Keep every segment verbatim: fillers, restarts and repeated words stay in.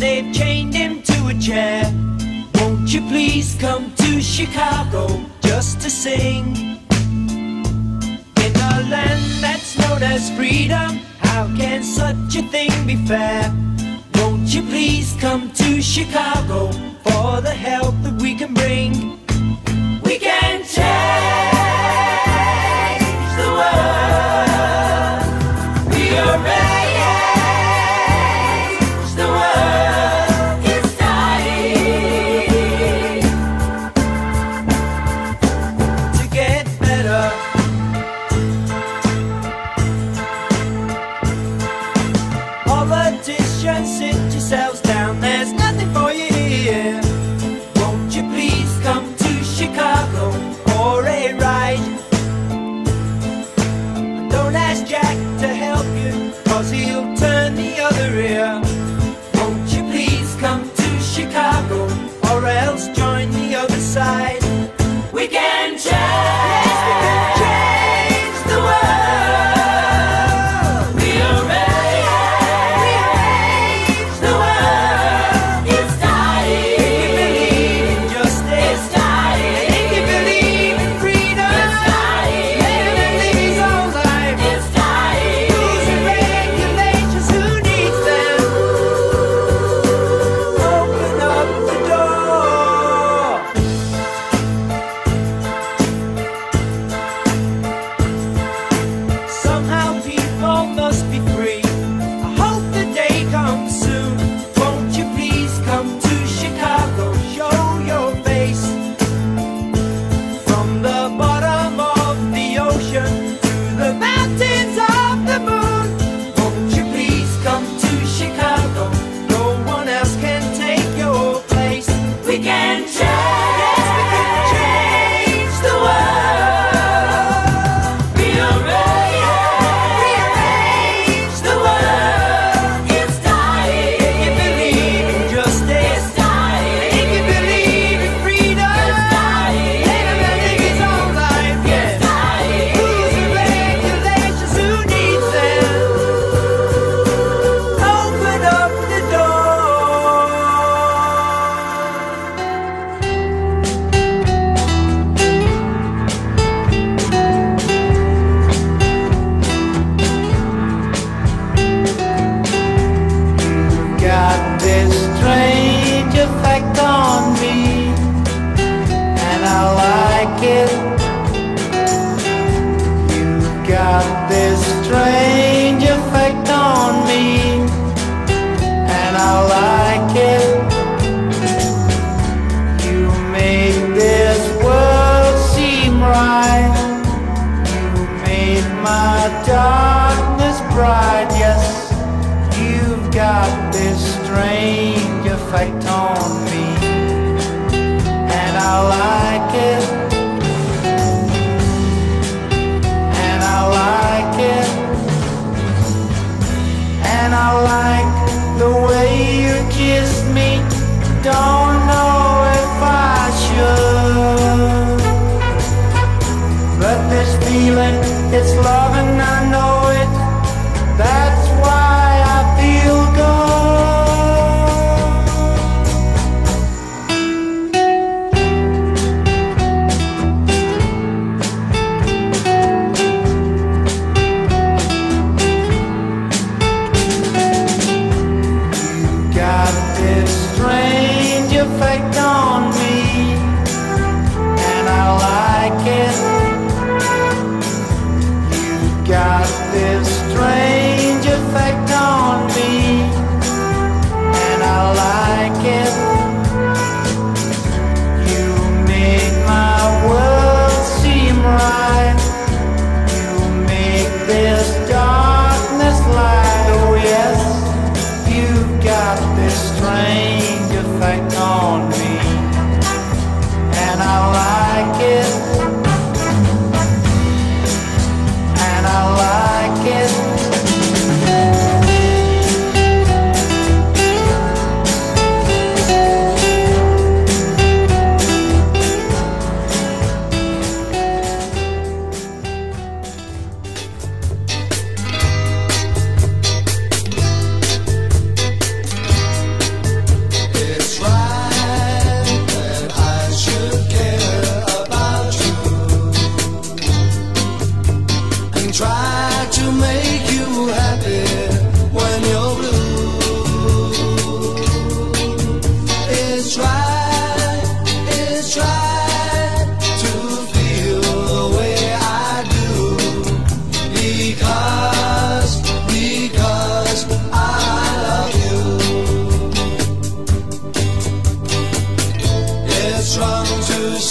and they've chained him to a chair. Won't you please come to Chicago just to sing? In a land that's known as freedom, how can such a thing be fair? Won't you please come to Chicago for the help that we can bring? We can change.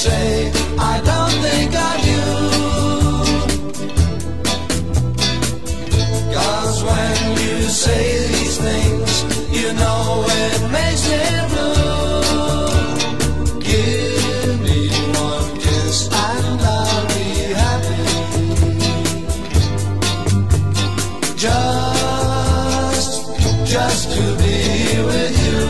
say I don't think I do. 'Cause when you say these things, you know it makes me blue. Give me one kiss and I'll be happy. Just, just to be with you.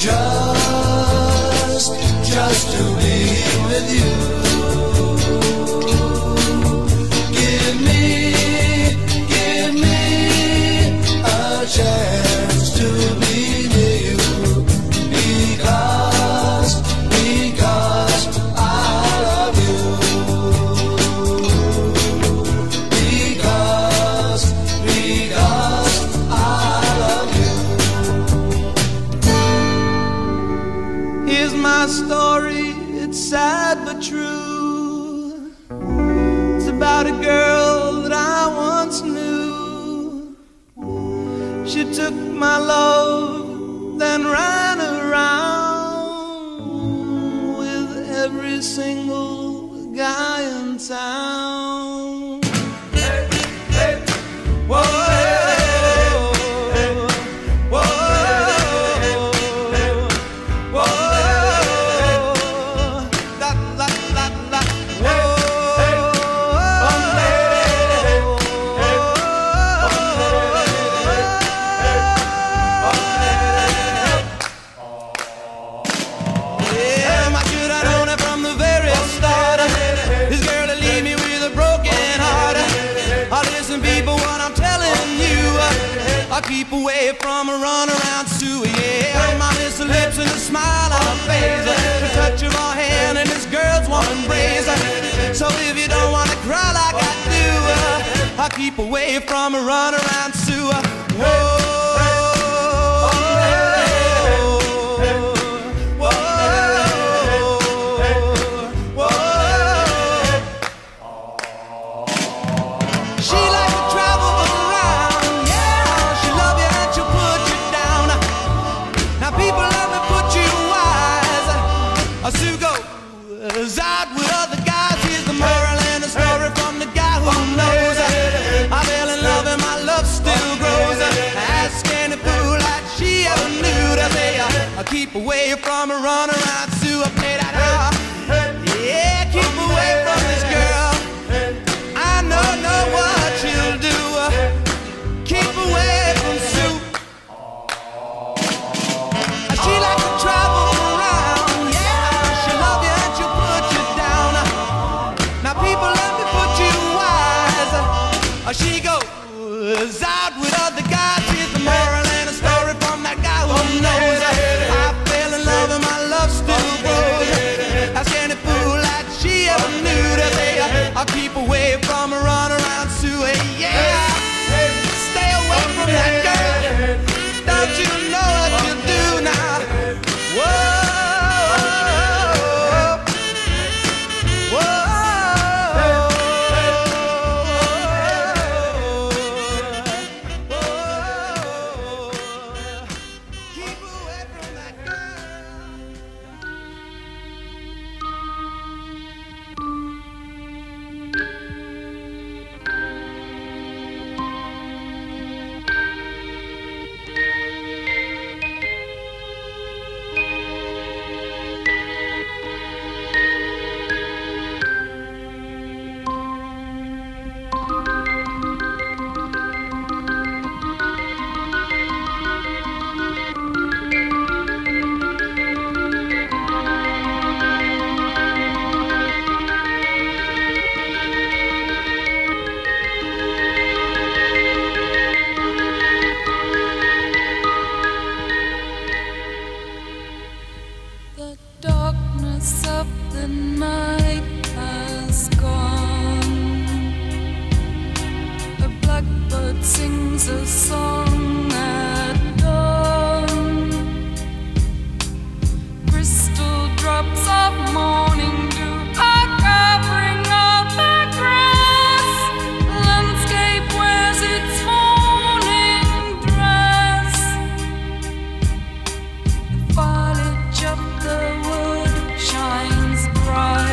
Just, just to be with you. Give me, give me a chance to be near you. Because, because I love you. Because, because I love you. Here's my story, it's sad but true. It's about a girl that I once knew. She took my love, then ran around with every single guy in town. Hey, hey, whoa. Keep away from a runaround Sue, yeah. I miss the lips and the smile on her face, the touch of her hand and this girl's warm embrace. So if you don't want to cry like I do, I keep away from a runaround Sue. Whoa. Sue goes out with other guys. Here's the moral and the story from the guy who knows. I fell in love and my love still grows. Ask any fool that she ever knew to say I keep away from a runaround Sue. I play that out. Yeah, keep away from this girl. I know, know what she'll do. Keep away from Sue. She likes to travel. She goes out with other guys. Here's the moral and a story from that guy who knows. I fell in love and my love still grows. pass up the night has gone. A blackbird sings a song at dawn. Crystal drops of morning dew are covering all the grass. The landscape wears its morning dress. The foliage of the wood shines bright.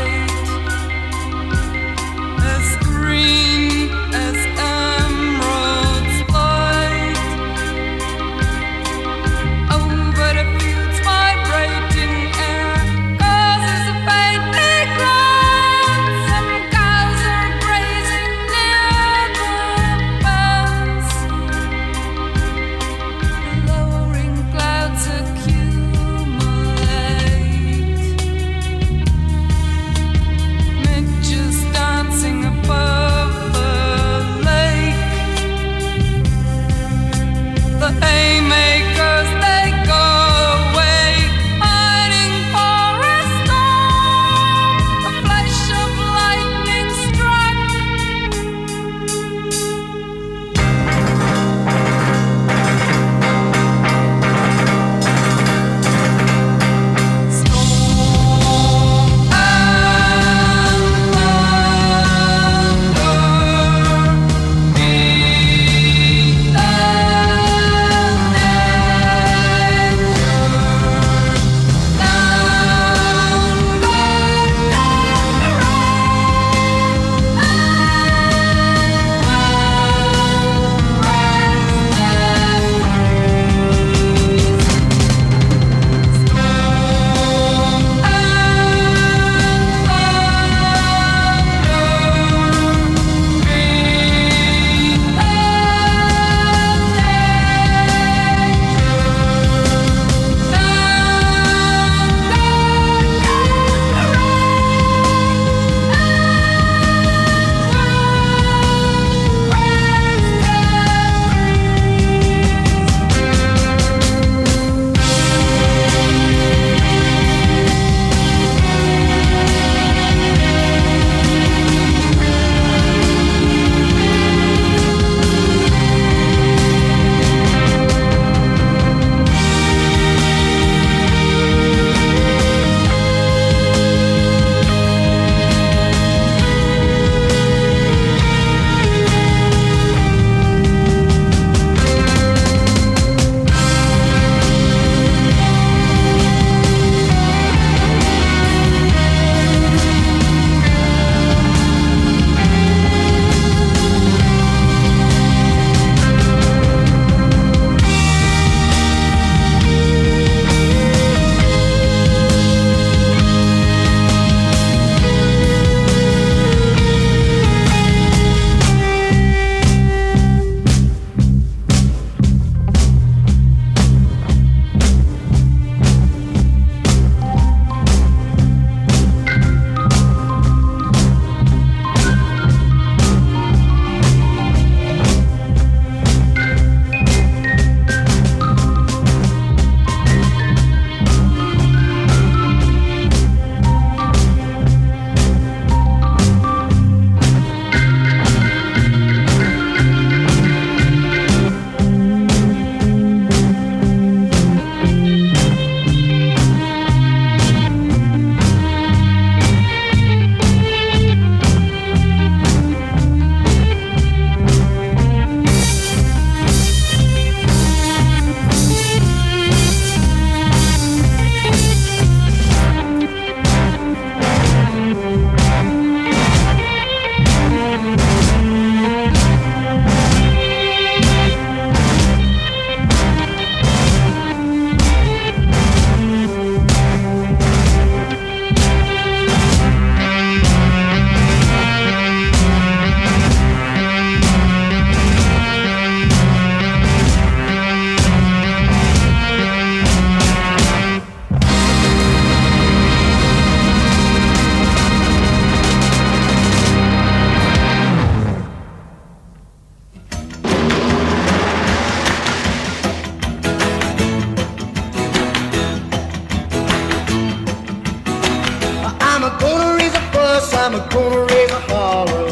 I'm gonna raise a fuss, I'm gonna raise a holler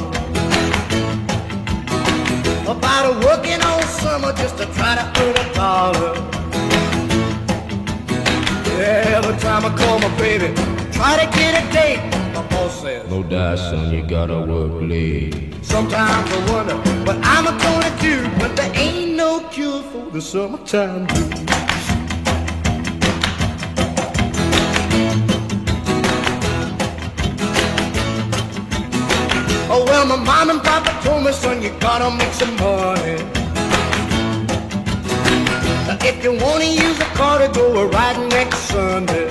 about a working all summer just to try to earn a dollar. Yeah, every time I call my baby, try to get a date, my boss says, "No die, son, you gotta work late." Sometimes I wonder what I'm gonna do, but there ain't no cure for the summertime blues. Oh well, my mom and papa told me, "Son, you gotta make some money. Now, if you wanna use a car to go a ride next Sunday."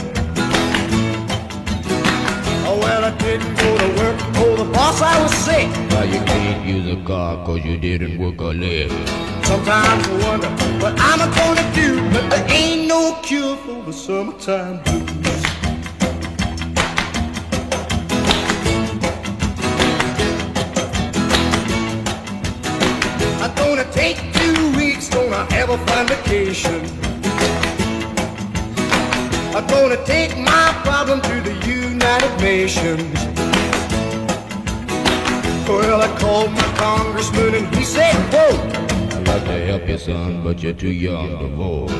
Oh well, I didn't go to work, told the boss I was sick. Now you can't use a car cause you didn't work a lick. Sometimes I wonder what I'm gonna do, but there ain't no cure for the summertime blues. I'm gonna take two weeks, gonna have a fun vacation. I'm gonna take my problem to the United Nations. Well, I called my congressman and he said, "Vote." "I'd like to help you, son, but you're too young to vote."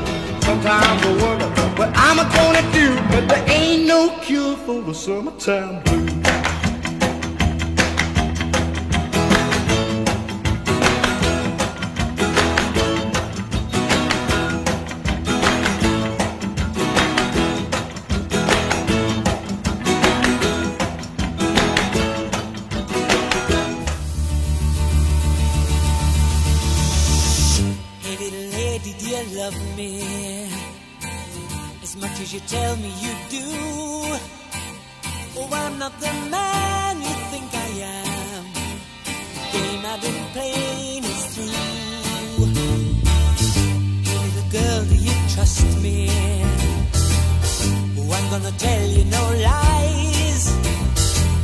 Sometimes I wonder what I'm gonna do, but there ain't no cure for the summertime blues. You tell me you do. Oh, I'm not the man you think I am. The game I've been playing is through. Baby, the girl, do you trust me? Oh, I'm gonna tell you no lies.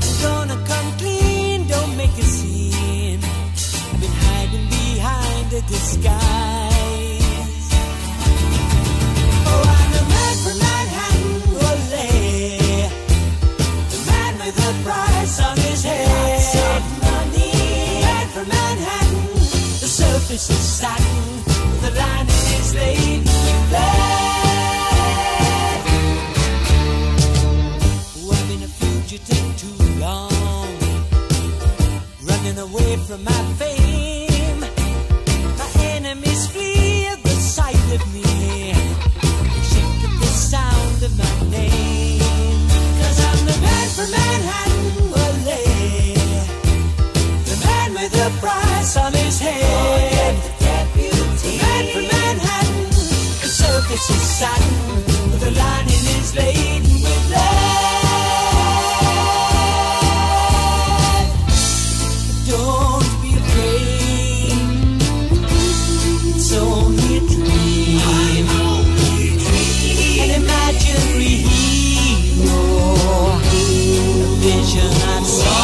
I'm gonna come clean, don't make a scene. I've been hiding behind a disguise. Oh, I'm the man from Manhattan. Price on his head, lots of money. Man from Manhattan, the surface is satin, the line is laid. We play. Oh, I've been a fugitive too long, running away from my fame. My enemies fear the sight of me, shake at the sound of my name. 'Cause I'm the man from Manhattan. The price on his head, the man from Manhattan, the surface is satin, the line in is laden with love. Don't be afraid, it's only a dream, an imaginary hero, a vision I've seen. Oh,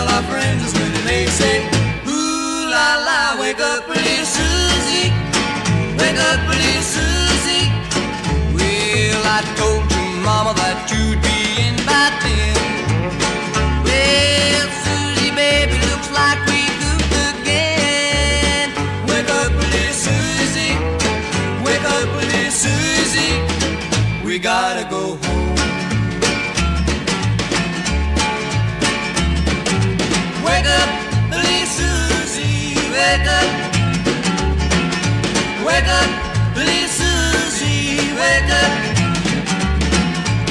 all our friends when they say, ooh la la, wake up pretty Susie, wake up pretty Susie. Well, I told you, Mama, that you'd be in by ten. Well, Susie, baby, looks like we goofed again. Wake up pretty Susie, wake up pretty Susie. We gotta go home. Wake up, wake up, little Susie, wake up.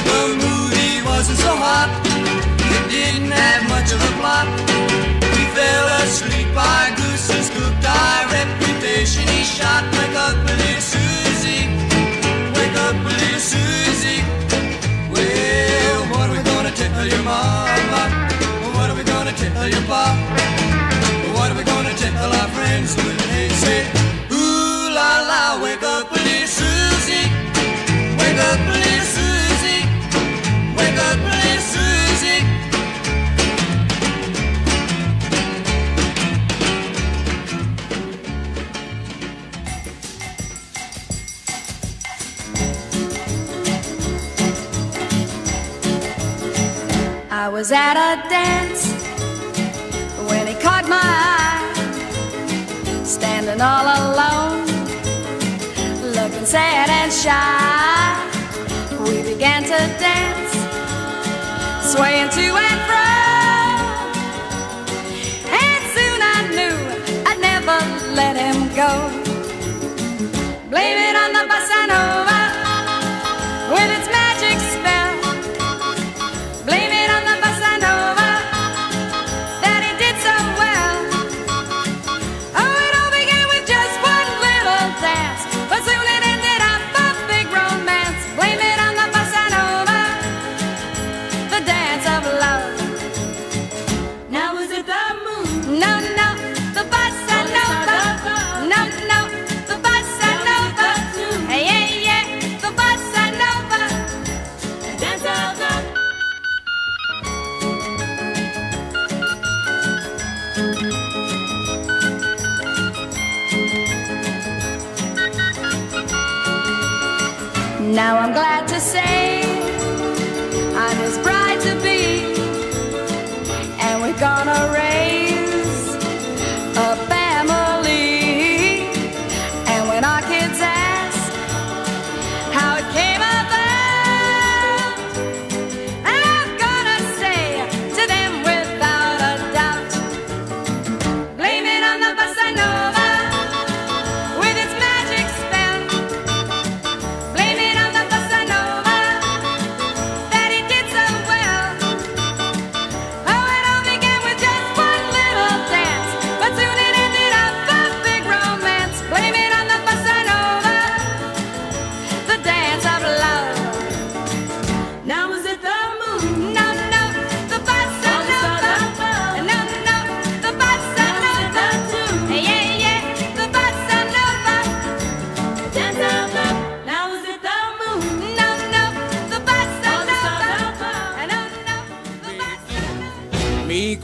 The movie wasn't so hot, it didn't have much of a plot. We fell asleep, our goose was cooked, our reputation he shot. Wake up, little Susie, wake up, little Susie. Well, what are we gonna tell your mama? What are we gonna tell your papa? What are we gonna tell our friends when they say, ooh la la, wake up little Susie, wake up little Susie, wake up little Susie. I was at a dance when he caught my eye, standing all alone, looking sad and shy. We began to dance, swaying to and fro, and soon I knew I'd never let him go. Blame it on the bossa nova with its magic spell. Blame it on the bossa nova. Now I'm glad to say I'm his bride to be, and we're gonna raise a family. And when our kids ask how it came about, I'm gonna say to them without a doubt, blame it on the bossa nova.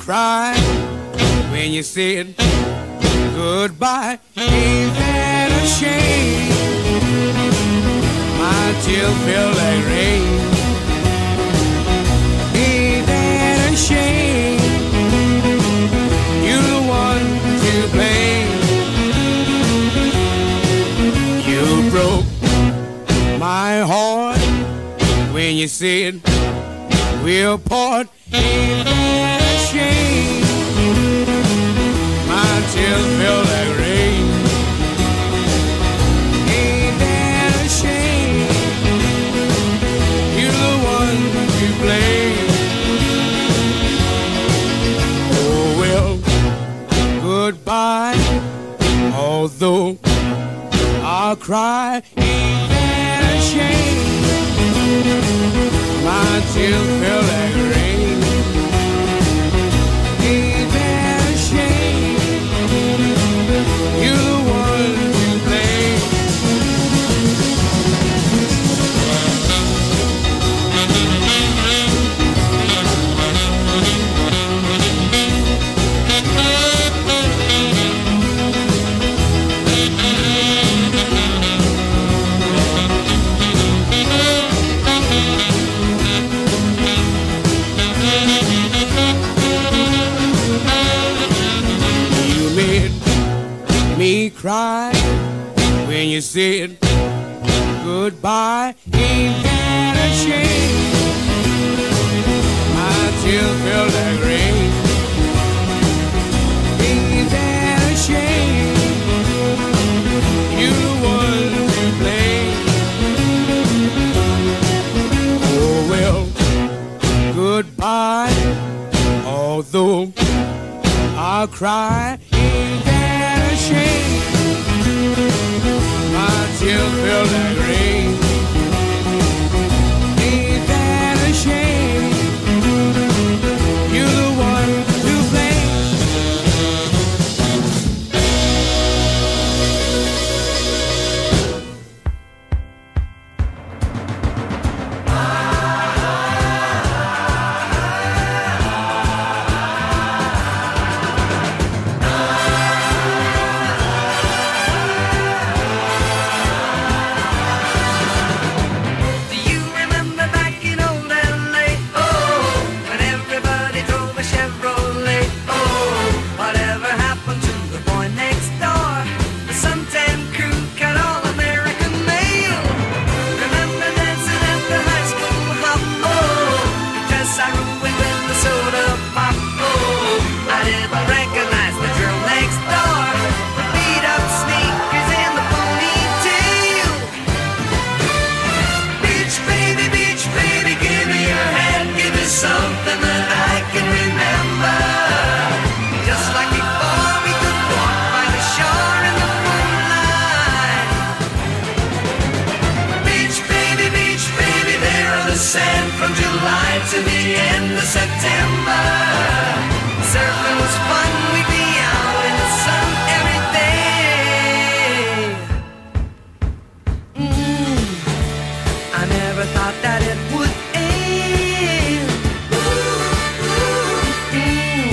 Cry when you said goodbye. Ain't that a shame? My tears feel like rain. Ain't that a shame? You're the one to blame. You broke my heart when you said we'll part. Ain't that shame. My tears feel like rain. Ain't that a shame? You're the one to blame. Oh well, goodbye. Although I'll cry, ain't that a shame? My tears feel like rain. right when you said goodbye. Ain't that a shame? I still feel like rain. Ain't that a shame? You're the one to blame. Oh well, goodbye. Although I'll cry, ain't that a shame? My tears feel like rain. Ain't that a shame? You're the one to blame. To the end of September, surfing was fun, we'd be out in the sun every day. Mm. I never thought that it would end. Mm.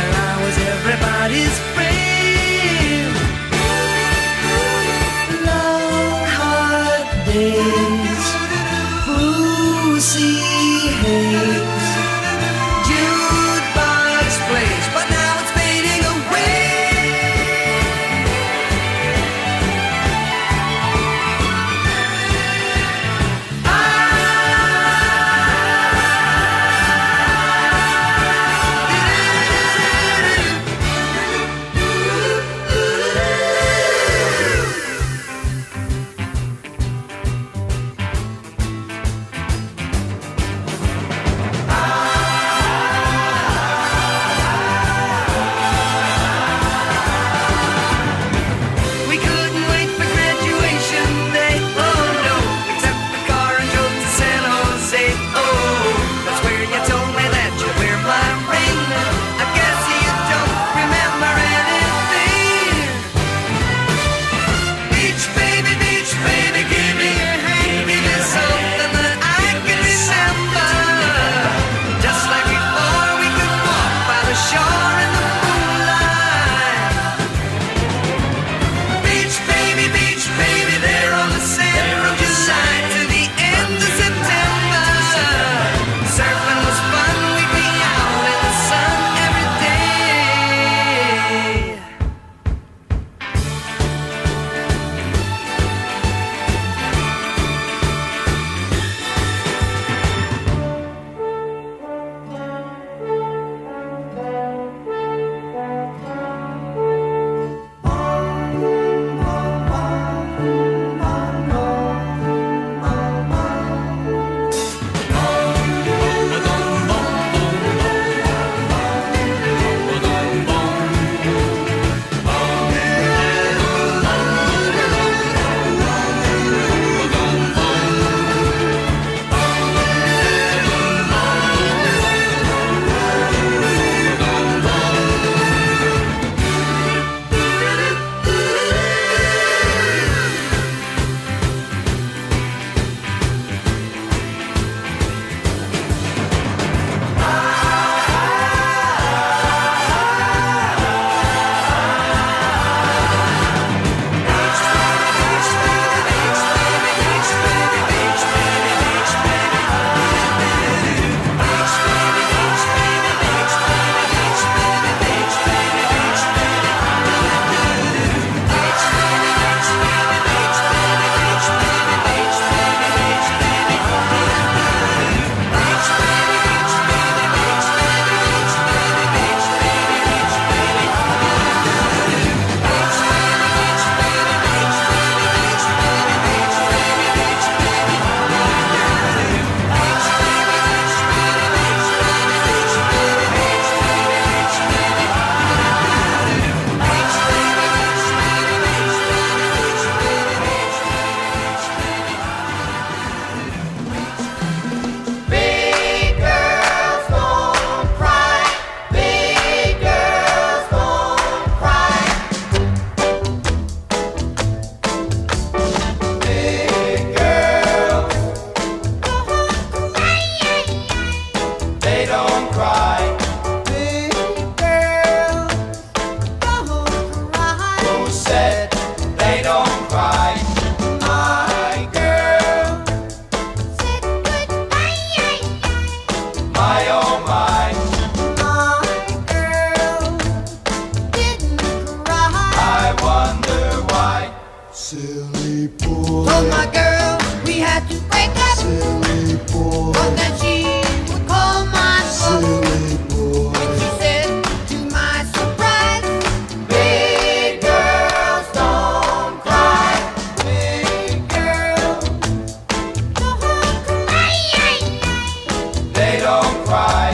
And I was everybody's friend. Long, hard days, pussy. Hey. Silly boy. Told my girl we had to break up. Silly boy. But then she would call my phone. Silly boy. And she said, to my surprise, big girls don't cry. Big girls don't cry. They don't cry.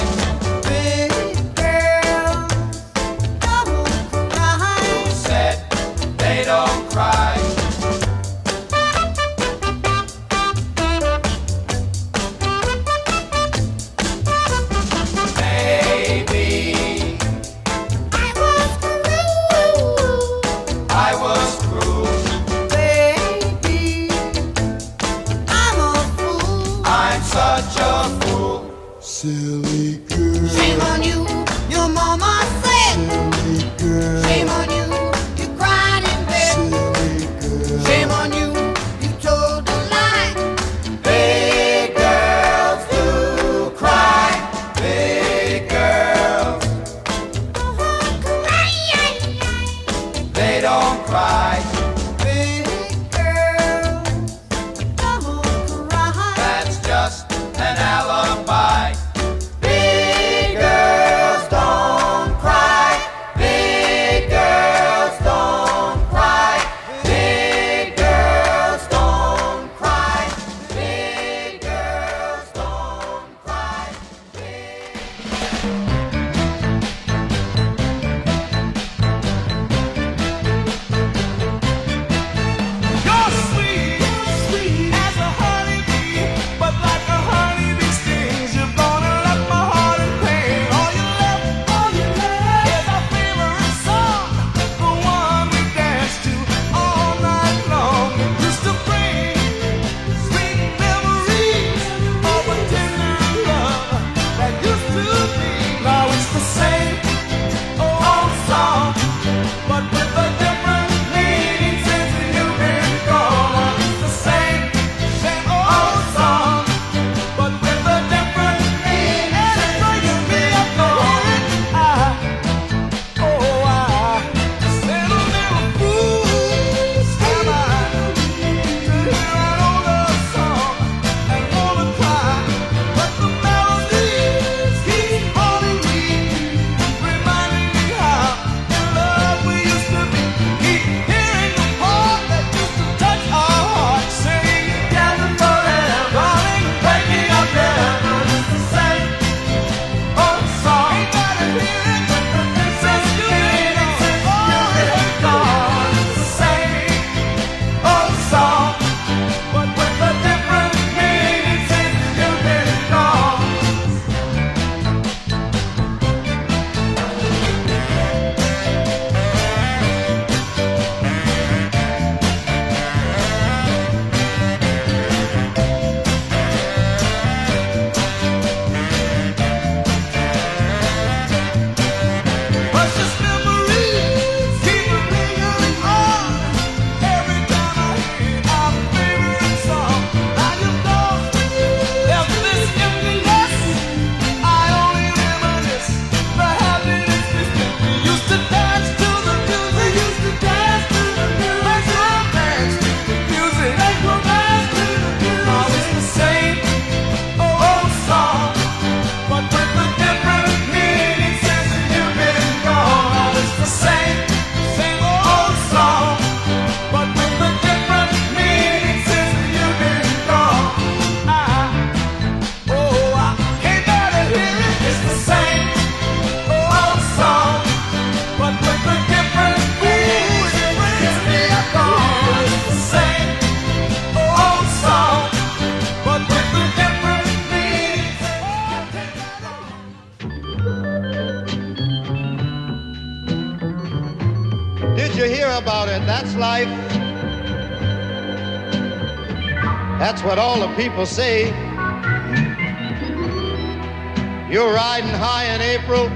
Such a fool, silly girl. Shame on you, your mama said. Silly girl. Shame on you, you cried in bed. Silly girl. Shame on you, you told a lie. Big girls do cry. Big girls don't cry. They don't cry. An alibi. Big girls don't cry. Big girls don't cry. Big girls don't cry. Big girls don't cry. You're sweet, sweet as a honeybee, but like a honeybee. You hear about it, that's life. That's what all the people say. You're riding high in April,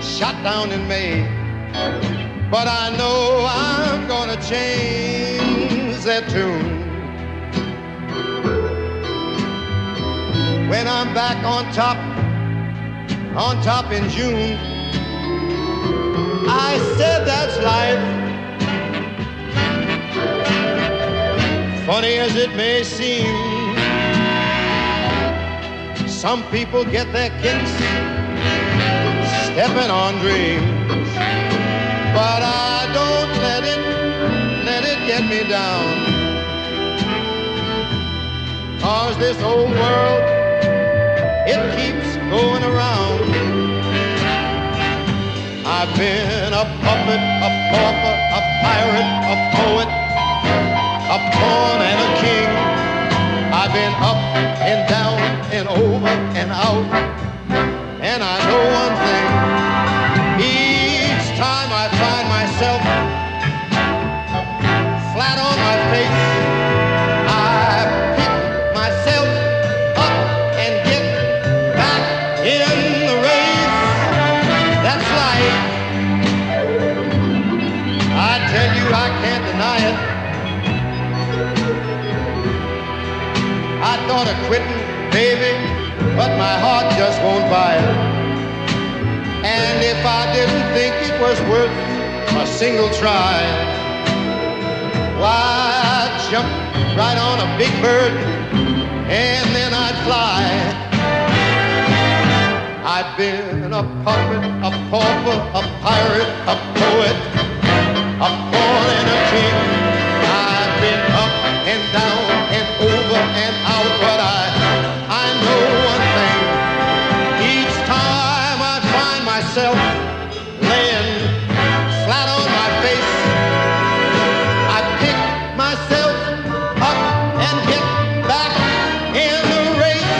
shot down in May. But I know I'm gonna change that tune. When I'm back on top, on top in June, I said that's life. funny as it may seem, some people get their kicks stepping on dreams. But I don't let it, let it get me down, 'cause this old world, it keeps going around. I've been a puppet, a pauper, a pirate, a poet, a pawn and a king. I've been up and down and over and out, and I know one thing. Each time I find myself flat on my face, I pick myself up and get back in the race. That's life. I tell you, I can't deny it. I thought of quitting, baby, but my heart just won't buy it. And if I didn't think it was worth a single try, why, I'd jump right on a big bird and then I'd fly. I've been a puppet, a pauper, a pirate, a poet, a pawn and a king. I've been up and down and over and out, but I, I know one thing. Each time I find myself laying flat on my face, I pick myself up and get back in the race.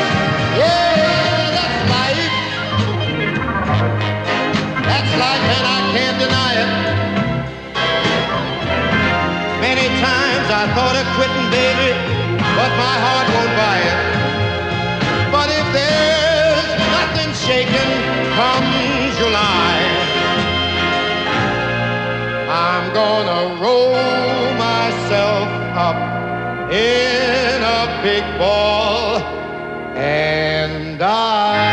Yeah, that's life. That's life, and I can't deny it. Many times I thought of quitting, baby, but my heart won't buy it. But if there's nothing shaking come July, I'm gonna roll myself up in a big ball and die.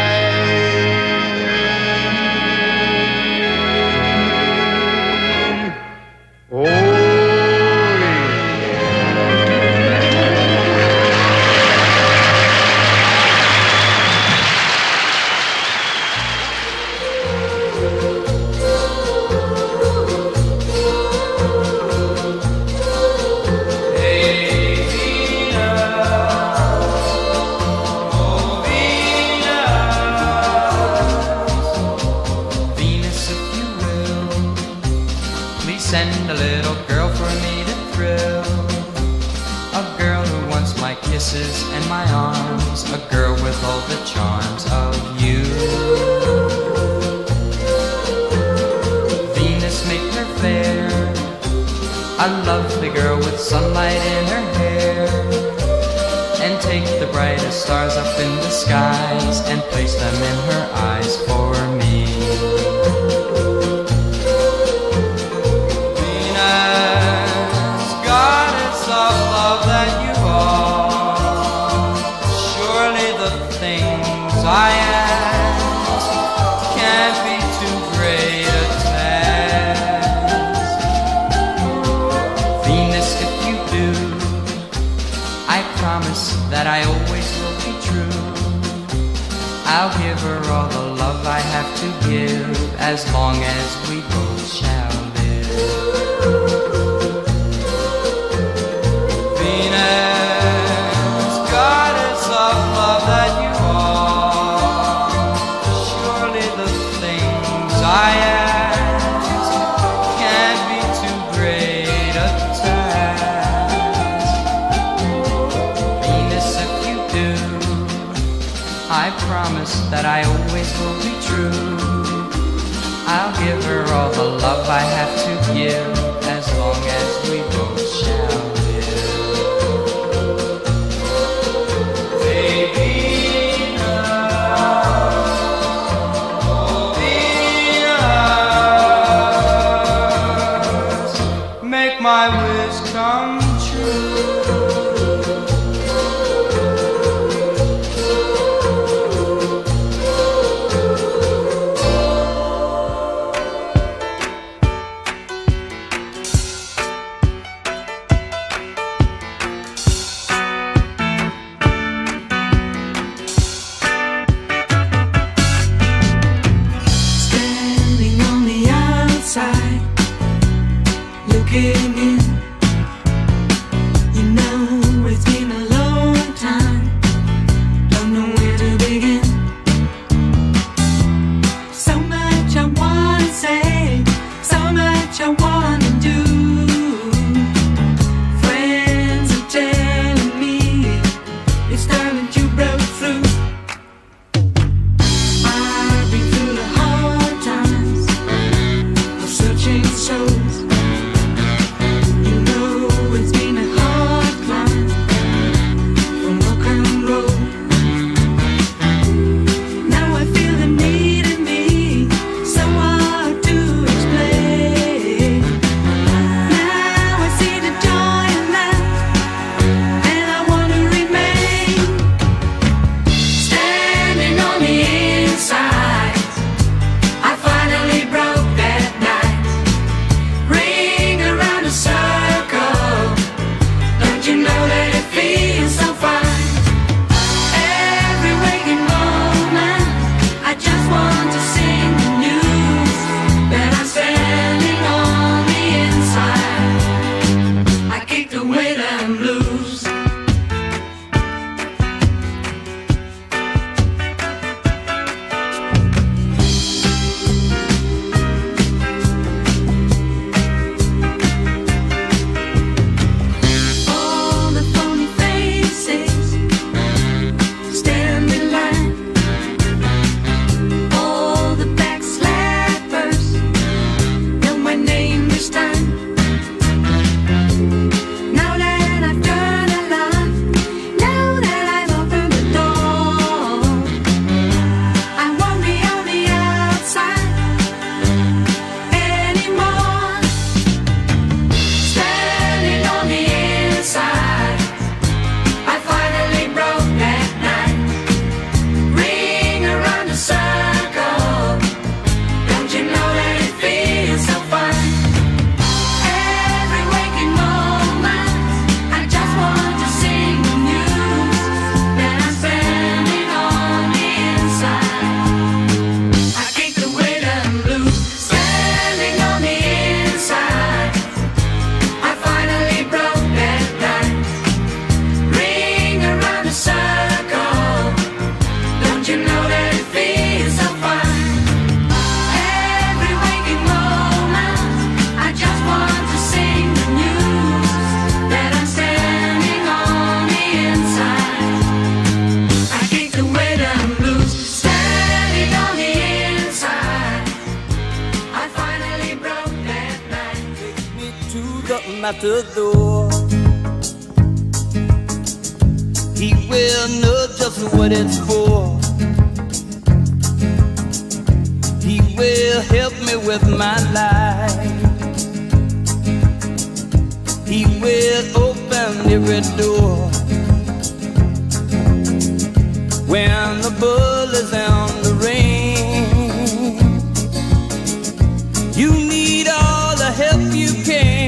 In my arms, a girl with all the charms of you. Venus, make her fair, a lovely girl with sunlight in her hair. And take the brightest stars up in the skies and place them in her eyes for me. Venus, goddess of love that you are, I ask can't be too great a task. Venus, if you do, I promise that I always will be true. I'll give her all the love I have to give, as long as we both shall live. Venus, goddess of love that you are, I ask can't be too great a task. Venus, if you do, I promise that I always will be true. I'll give her all the love I have to give, as long as we both shall live. Baby, my wish come true. looking in. You know it's been a long time, don't know where to begin. So much I wanna say, so much I wanna do. Friends are telling me it's time that you broke through. I've been through the hard times of searching souls. Matador, he will know just what it's for. He will help me with my life. He will open every door. When the bull is on the ring, you need all the help you can.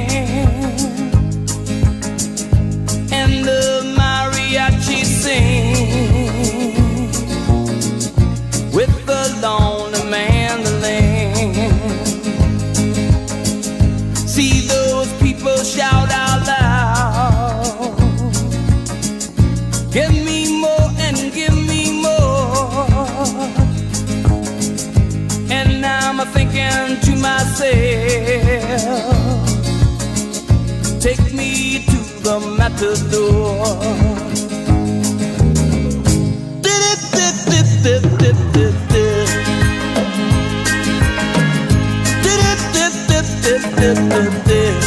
To myself, take me to the matador. Did it, did it, did it, did it. Did it, did it, did it, did it.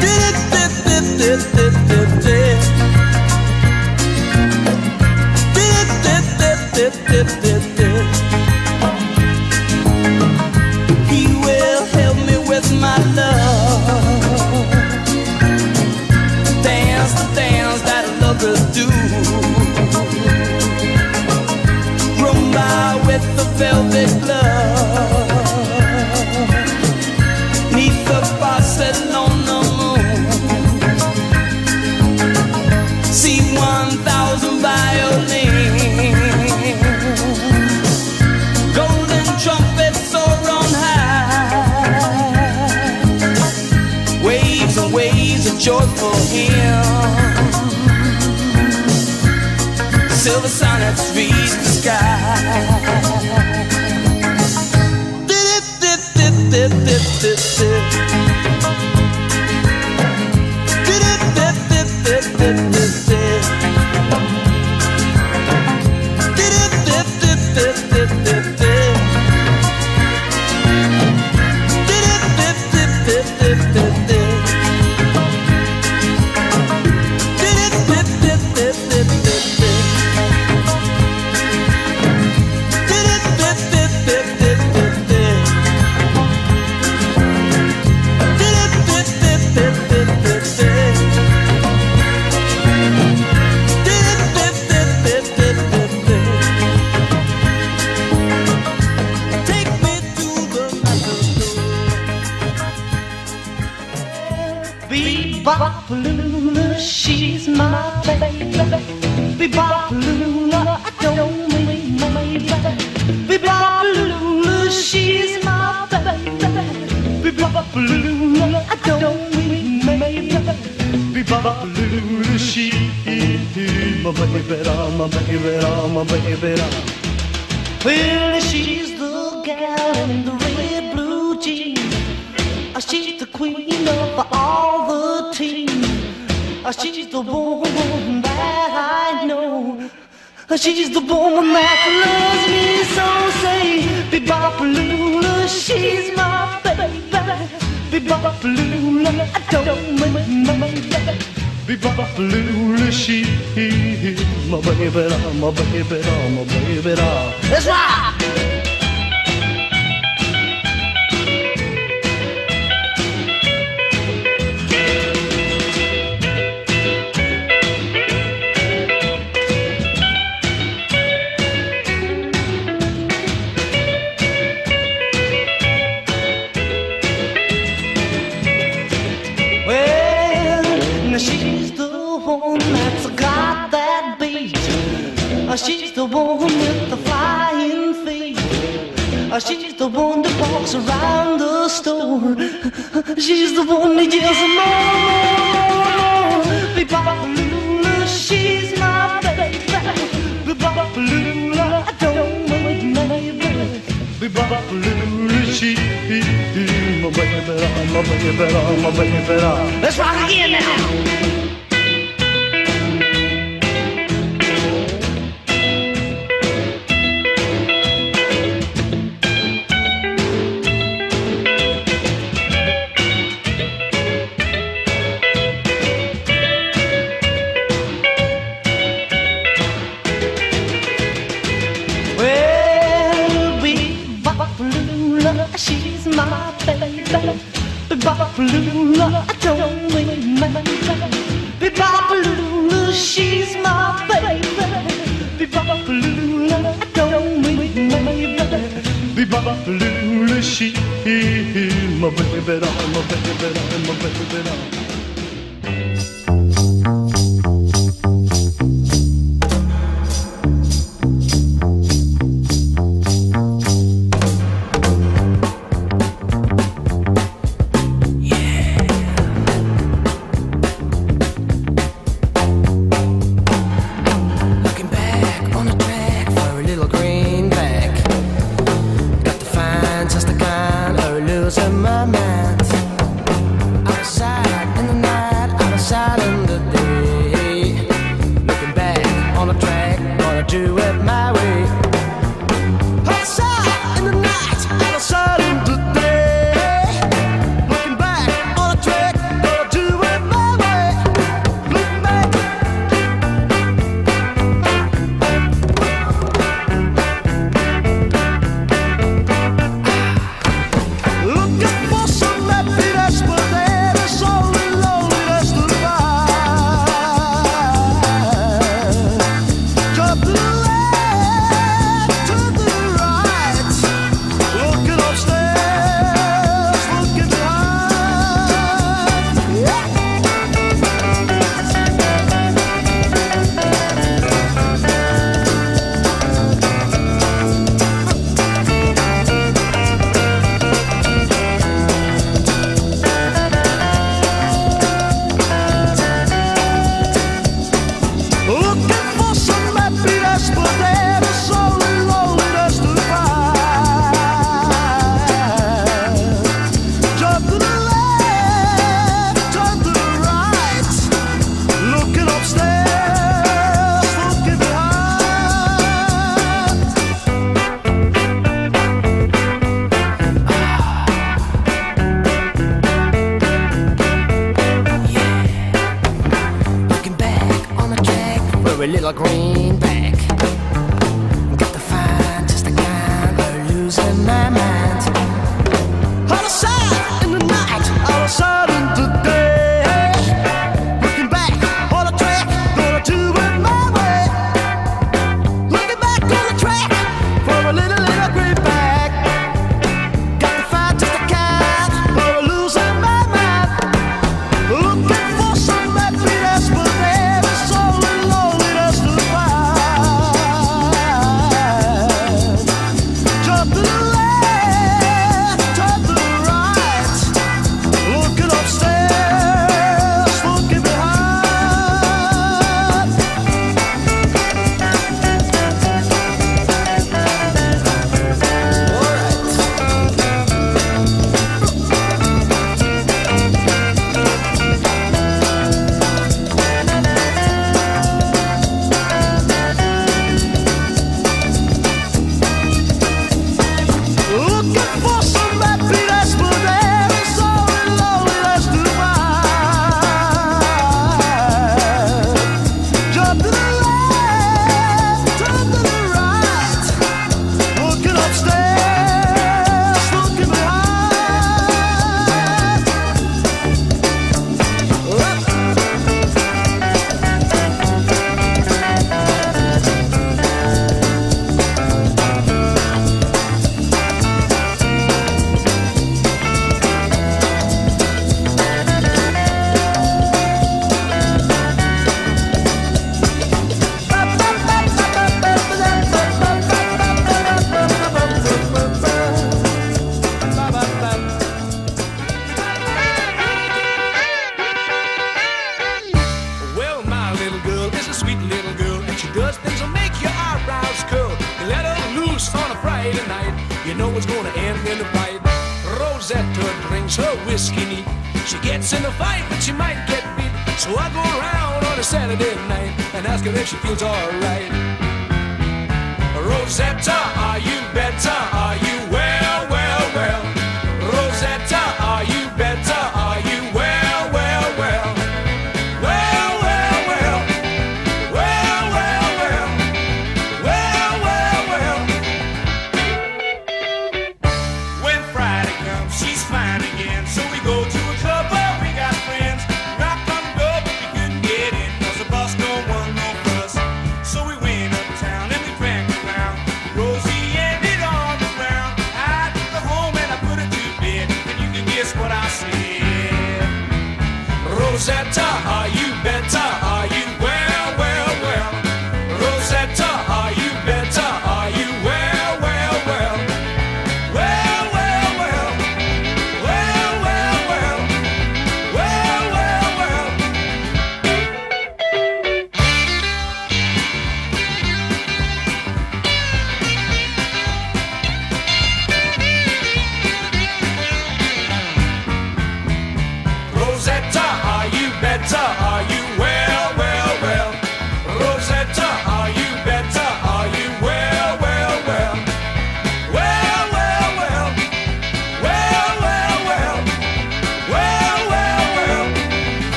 Did it, did it, did it, did it. Did it, did it, did it. My love, dance the dance that lovers do. joyful hymn. Silver sonnets reach the sky. Dip, dip, dip, dip, dip, dip, dip, dip, dip, dip, dip, dip. Bebopalula, she's my baby. Bebopalula, I don't mean my baby. Bebopalula, she's my baby. Bebopalula, I don't mean my baby. Bebopalula, she is my baby, my baby, my baby. Well, she's the gal in the red blue jeans. She's the queen of all the team. She's the woman that I know. She's the woman that loves me so. Say, Bebopalula, she's my baby. Bebopalula, I don't mind my baby. Bebopalula, she is my baby, my baby, my baby. That's right. She's the one with the flying feet. She's the one that walks around the store. She's the one that yells more. Bebopalula, she's my baby. Bebopalula, I don't mind my baby. Bebopalula, she is my baby, my baby, my baby. Let's rock again now. She's my baby. Bebopalula, I don't mean my baby. Bebopalula, she's my baby. Bebopalula, I don't mean my baby. Bebopalula, she is my baby, my baby, my baby. Just the kind of losing my mind outside. every little greenback. Got to find just a kind of losing my mind. All of a sudden in the night, all of a sudden today, looking back on the track, gonna do it my way. Looking back on the track for a little, little greenback. Got to find just a kind of losing my mind. Looking for somebody that's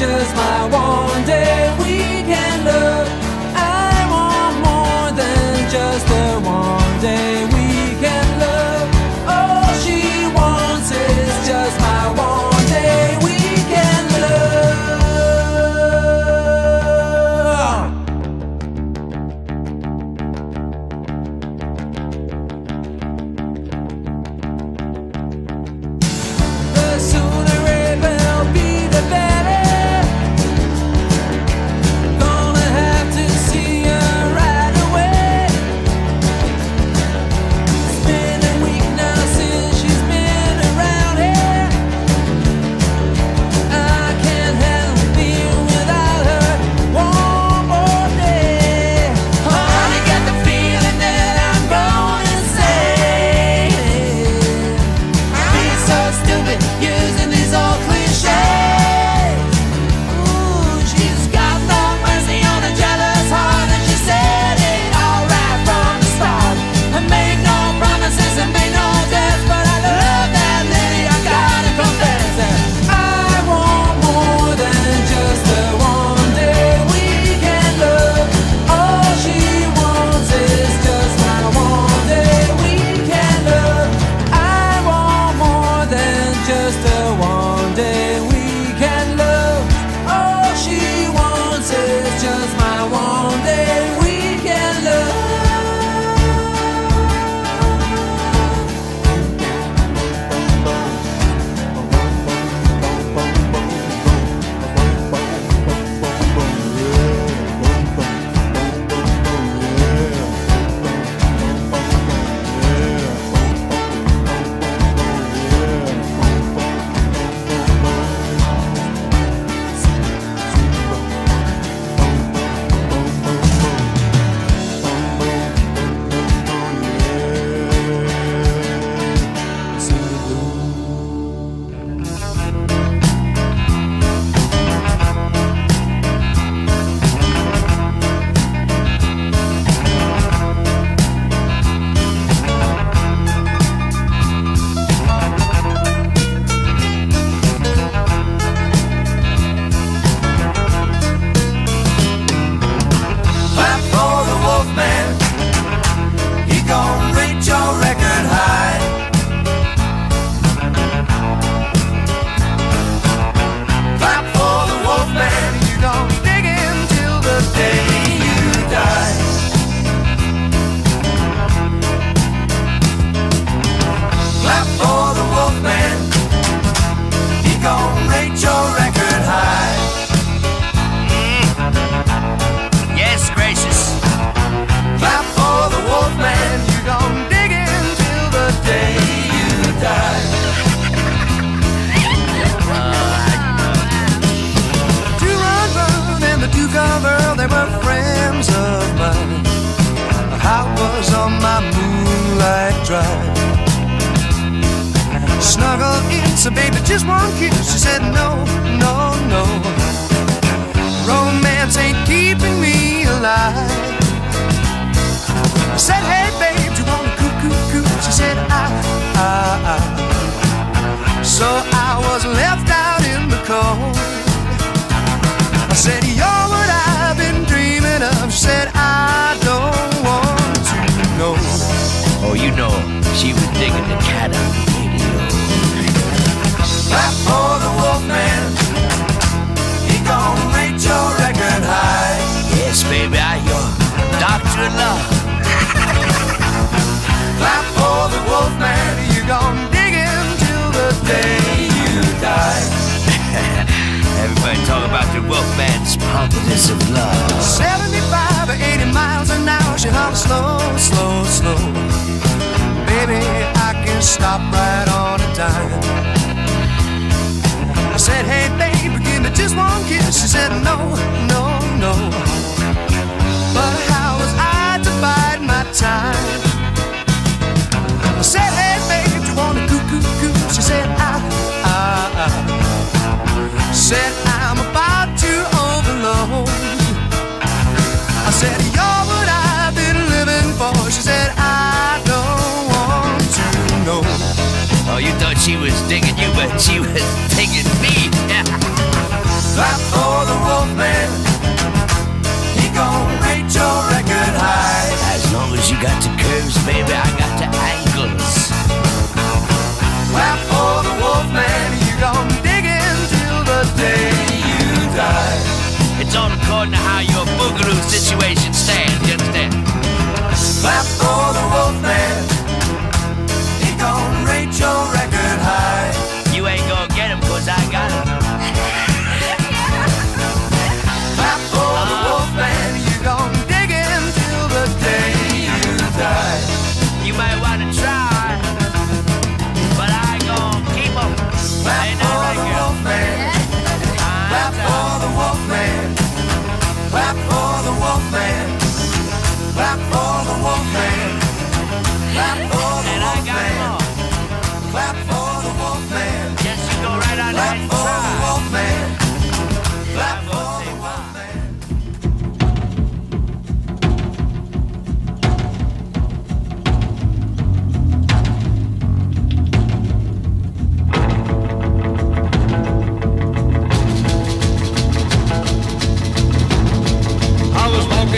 just my one day weekender. I want more than just a one day weekend love. All she wants is just my one day weekend love. The sooner it will be, the better. Snuggle in, so baby, just one kiss. She said no, no, no. Romance ain't keeping me alive. I said, hey, babe, do you want to coo, coo, coo? She said, ah, ah, ah. So I was left out in the cold. I said, you're what I've been dreaming of. She said, I don't want to know. Oh, you know, she was digging the cat out. Clap for the Wolfman, he gon' rate your record high. Yes, baby, I your doctor in love. Clap for the Wolfman, you gon' dig him till the day you die. Everybody talk about the Wolfman's promptness of love. seventy-five or eighty miles an hour, she hums slow, slow, slow. Baby, I can stop right on a dime. I said, hey, baby, give me just one kiss. She said, no, no, no. But how was I to bide my time? I said, hey, baby, do you want to coo, coo, coo? She said, ah, ah, ah. Said, I'm about to overload. I said, you're what I've been living for. She said, I don't want to know. Oh, you thought she was digging you, but she was digging me. Clap for the Wolfman. He gon' rate your record high. As long as you got the curves, baby, I got the angles. Clap for the Wolfman. You gon' dig in till the day you die. It's all according to how your boogaloo situation stands, you understand? Clap for the Wolfman. He gon' rate your record high. You ain't gon' get him, cause I got him. Clap for the Wolfman. You gon' dig him till the day you die. You might wanna try, but I gon' keep him. Clap for the Wolfman. Clap for the Wolfman. Clap for the Wolfman. Clap for the Wolfman. Clap for the Wolfman. Clap for the Wolfman. Yes, you go right on that and try. Clap for the Wolfman. Clap for the Wolfman.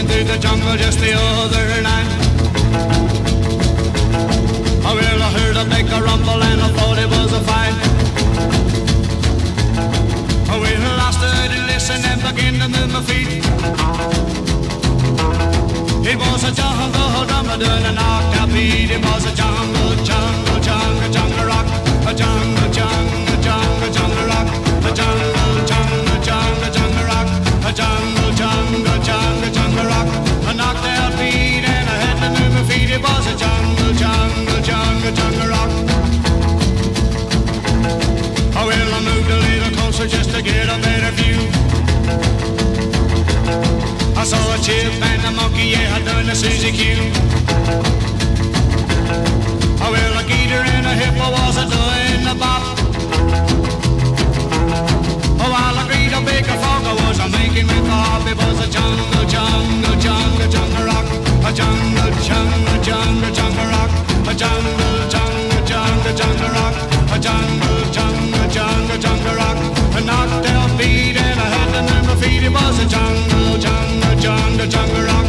Through the jungle just the other night, I well I heard it make a rumble and I thought it was a fight. Well, I stood and listened and began to move my feet. It was a jungle drummer doing a knock-a-beat. It was a jungle, jungle, jungle, jungle rock. A jungle, jungle, jungle, jungle rock. A jungle, jungle, jungle, jungle rock. A jungle, jungle, jungle, jungle rock. I knocked out feet and I had to move my feet. It was a jungle, jungle, jungle, jungle rock. Oh well, I moved a little closer just to get a better view. I saw a chip and a monkey, yeah, I done a Suzy Q. Oh well, a gator and a hippo was a doing a bop. Oh, I'll agree to bake a fog, I was a making with the hop. It was a jungle, jungle, jungle, jungle rock. A jungle, jungle, jungle, jungle rock. A jungle, jungle, jungle, jungle rock. A jungle, jungle, jungle, jungle rock. I knocked their feet and I had to move my feet. It was a jungle, jungle, jungle, jungle rock.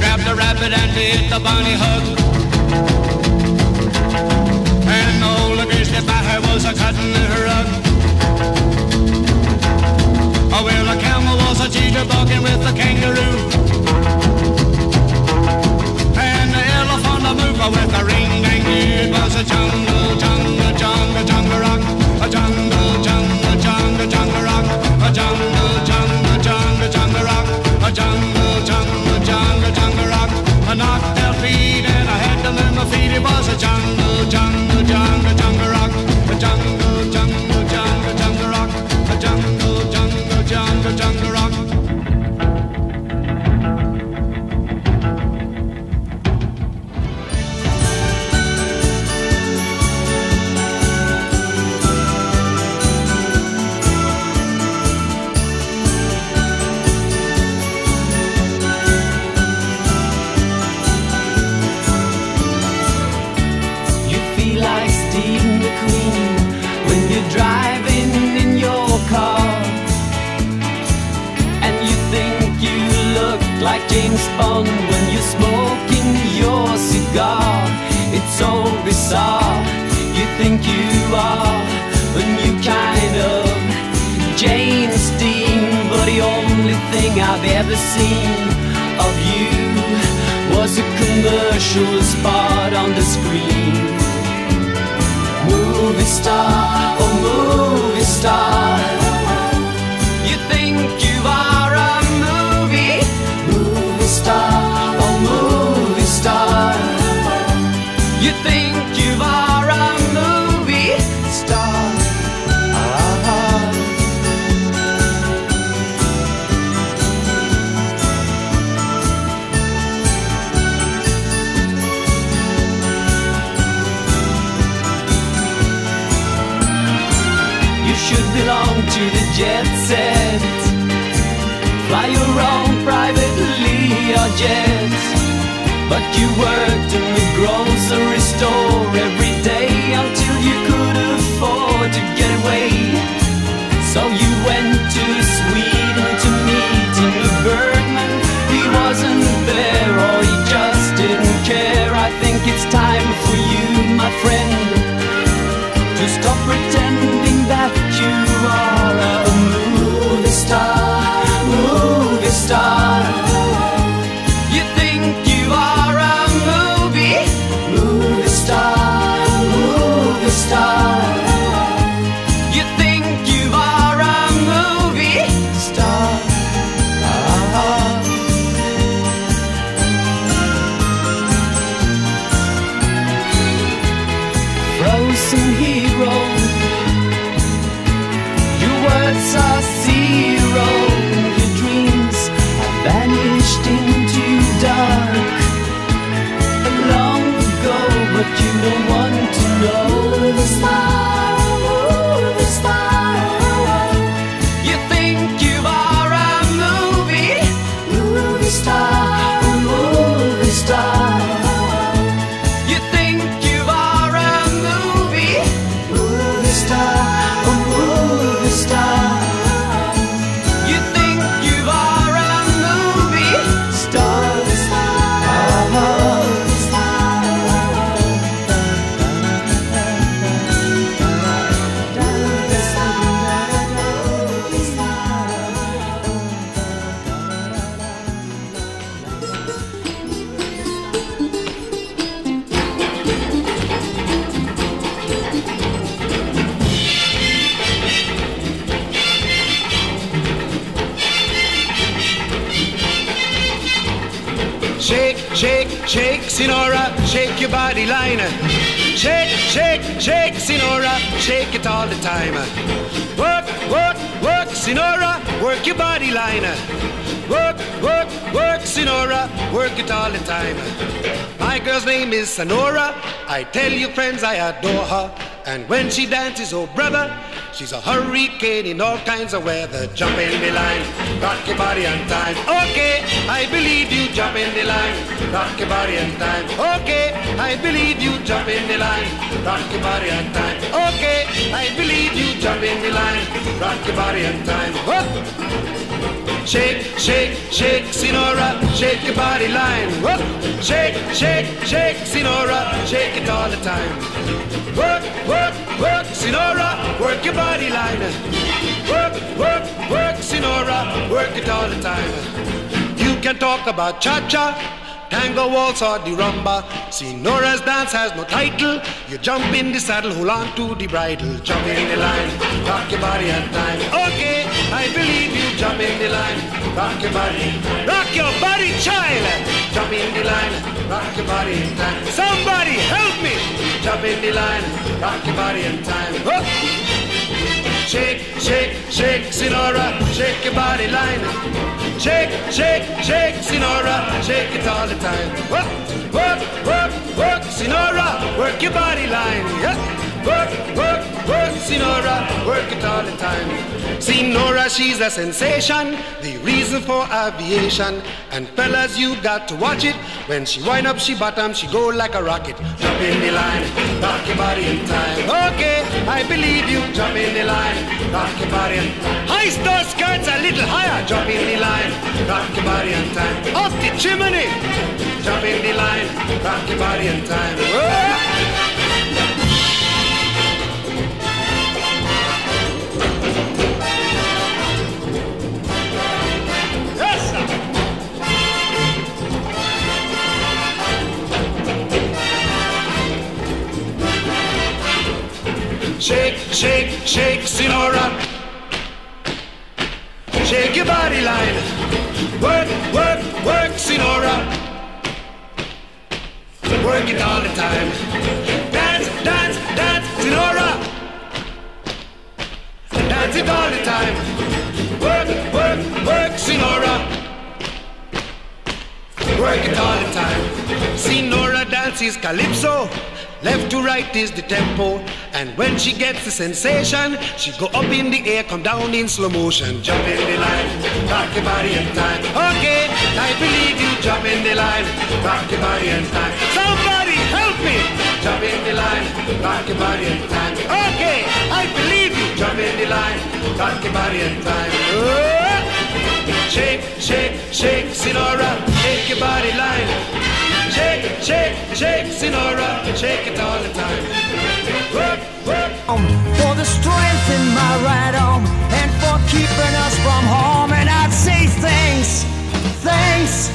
Grabbed the rabbit and hit the bunny hug. And old grizzly bear was a cutting her rug. Oh well, a camel was a jitterbugging with a kangaroo. And the elephant a mover with a ring-dang-doo. It was a jungle, jungle, jungle, jungle rock. A jungle, jungle, jungle, jungle rock. A jungle, jungle, jungle, jungle rock. A jungle, jungle, jungle, jungle rock. I knocked their feet and I had to move my feet. It was a jungle, jungle, jungle, jungle rock. A jungle, jungle, jungle, jungle rock. A jungle, jungle, jungle, jungle rock. James Bond when you're smoking your cigar. It's so bizarre. You think you are a new kind of James Dean, but the only thing I've ever seen of you was a commercial spot on the screen. Movie star, oh movie star, you think you are a star, oh movie star, you think you are a movie star. Ah. should belong to the jet set. Fly your own privately or jet, but you worked in the grocery store every day until you could afford to get away. So you went to Sweden to meet him, the Bergman. He wasn't there, or he just didn't care. I think it's time for you, my friend, to stop pretending that you are a movie star, movie star. You think you are a movie, movie star, movie star. You think you are a movie star. Frozen here. Are zero, your dreams have vanished into dark long ago, but you don't want to know. Movie star, movie star. You think you are a movie, movie star, movie star. You think you are a movie, movie star, movie star. Shake, Sinora, shake your body liner. Shake, shake, shake, Sinora, shake it all the time. Work, work, work, Sinora, work your body liner. Work, work, work, Sinora, work it all the time. My girl's name is Sonora. I tell you friends, I adore her. And when she dances, oh brother, she's a hurricane in all kinds of weather. Jump in the line, rock your body on time. Okay, I believe you. Jump in the line, rock your body on time. Okay, I believe you. Jump in the line, rock your body on time. Okay, I believe you. Jump in the line, rock your body on time. Whoop. Shake, shake, shake, Sinora, shake your body line. Whoop. Shake, shake, shake, Sinora, shake it all the time. Work, work, work, Sinora, work your body line. Work, work, work, Sinora, work it all the time. You can talk about cha-cha, tango, waltz or the rumba. Sinora's dance has no title. You jump in the saddle, hold on to the bridle. Jump in the line, rock your body on time. Okay, I believe you. Jump in the line, rock your body. Rock your body, child! Jump in the line, rock your body in time. Somebody help me! Jump in the line, rock your body in time. Whoop. Shake, shake, shake, Sinora, shake your body line. Shake, shake, shake, Sinora, shake it all the time. Work, work, work, work, Sinora, work your body line. Yeah. Work, work, work, Sinora, work it all the time. Sinora, she's a sensation, the reason for aviation. And fellas, you got to watch it. When she wind up, she bottom, she go like a rocket. Jump in the line, rock your body in time. Okay, I believe you. Jump in the line, rock your body in time. Heist those skirts a little higher. Jump in the line, rock your body in time. Off the chimney. Jump in the line, rock your body in time. Whoa! Shake, shake, shake, Sinora. Shake your body line. Work, work, work, Sinora. Work it all the time. Dance, dance, dance, Sinora. Dance it all the time. Work, work, work, Sinora. Work it all the time. Sinora dances calypso. Left to right is the tempo. And when she gets the sensation, she go up in the air, come down in slow motion. Jump in the line, rock your body and time. Okay, I believe you. Jump in the line, rock your body and time. Somebody help me! Jump in the line, rock your body and time. Okay, I believe you. Jump in the line, rock your body and time. Oh! Shake, shake, shake, Sinora, shake your body line. Shake, shake, shake, Sinora, shake it all the time. Work, work. For the strength in my right arm and for keeping us from harm, and I'd say thanks, thanks,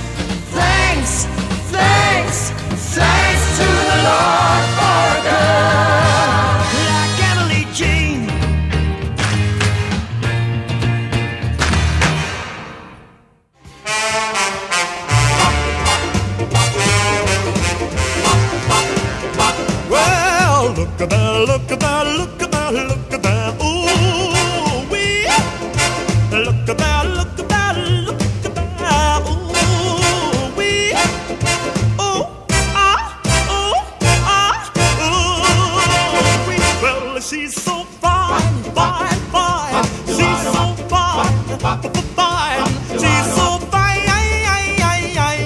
thanks, thanks, thanks to the Lord for a girl like Emily Jean. Well, look at that, look at that, look at that, look at that. Ooh, wee. Look at that, look at that, look at that. Ooh, wee. Ooh, ah, ooh, ah, ooh, wee. Well, she's so fine, fine, fine. She's so fine, fine. She's so fine,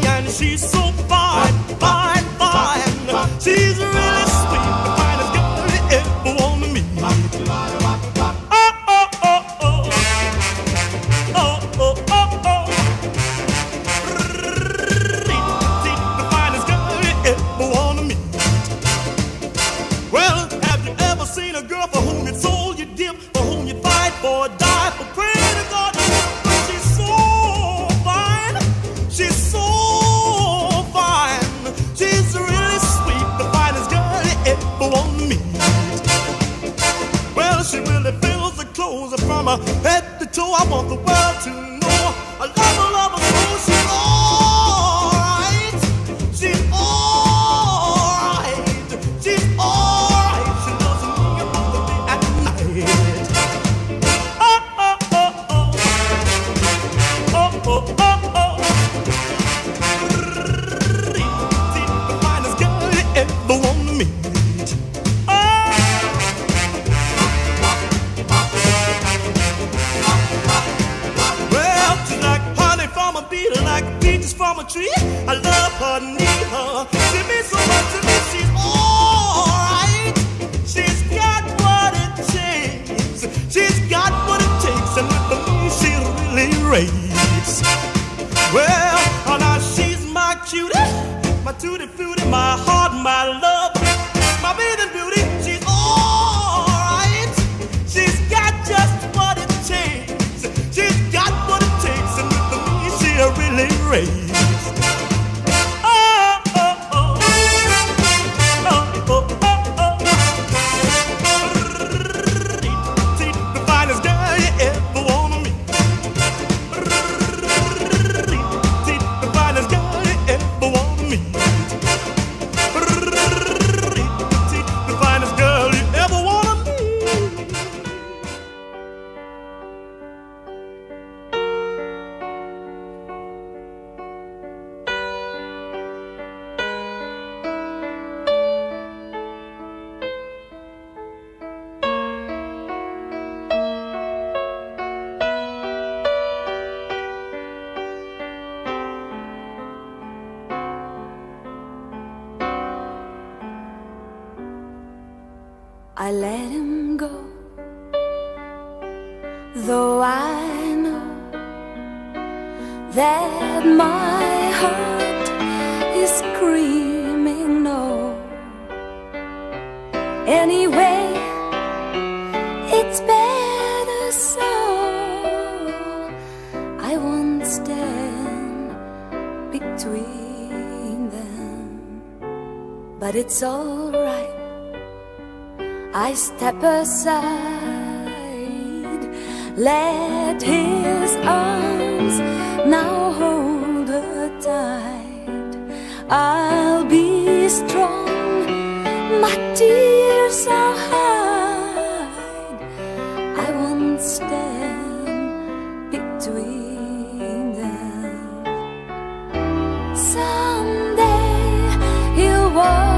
and she's so fine, fine, fine. She's really sweet. From her head to toe, I want the world to know I love her, love her so. She's alright, she's alright, she's alright. She loves me all the day and night. Oh, oh, oh, oh. Oh, oh, oh, oh. She's the finest girl you ever want to meet. From a tree, I love her, need her. She means so much to me. She's alright. She's got what it takes. She's got what it takes, and with me she really raves. Well, oh, now she's my cutie, my tutti fruity, my heart, my love, my bathing beauty. She's alright. She's got just what it takes. She's got what it takes, and with me she really raves. I let him go, though I know that my heart is screaming no. Anyway, it's better so. I won't stand between them, but it's alright. I step aside, let his arms now hold her tight. I'll be strong, my tears I'll hide. I won't stand between them. Someday he'll walk.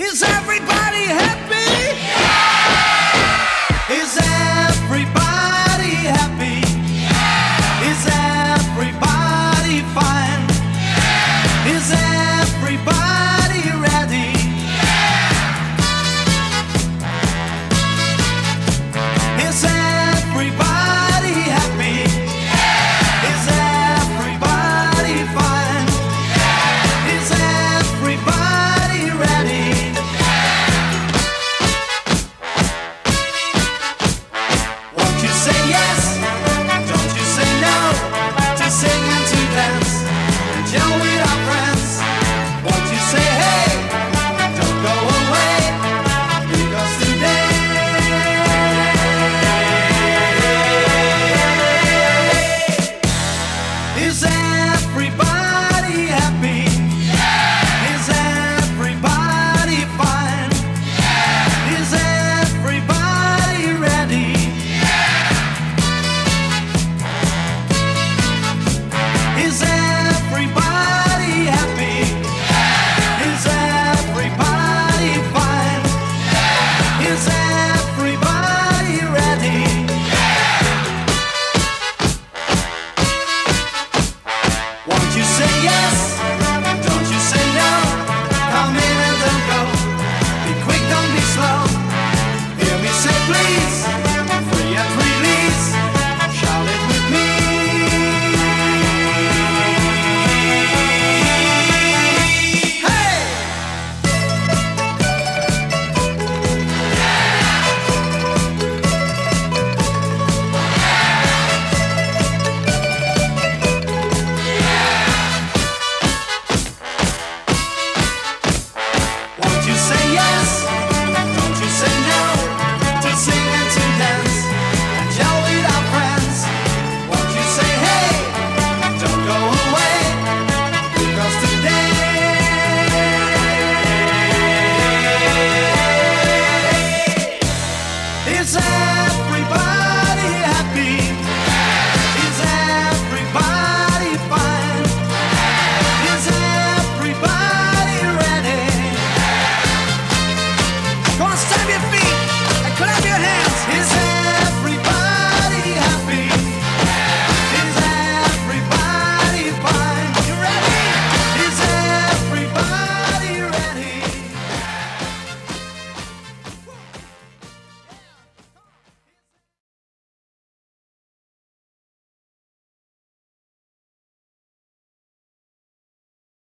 Is everybody happy?